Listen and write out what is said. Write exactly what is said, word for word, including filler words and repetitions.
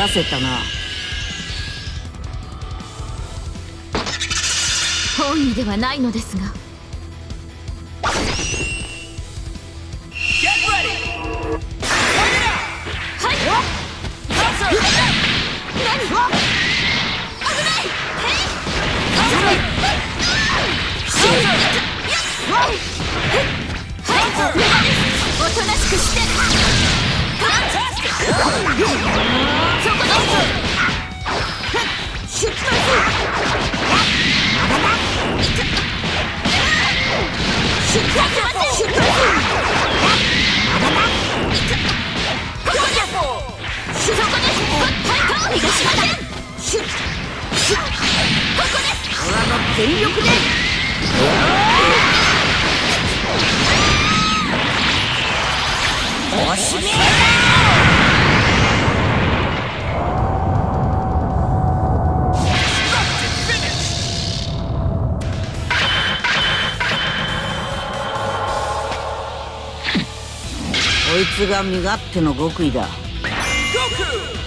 たせたな。本意ではないのですが。全力でおしめだ。こいつが身勝手の極意だ。悟空！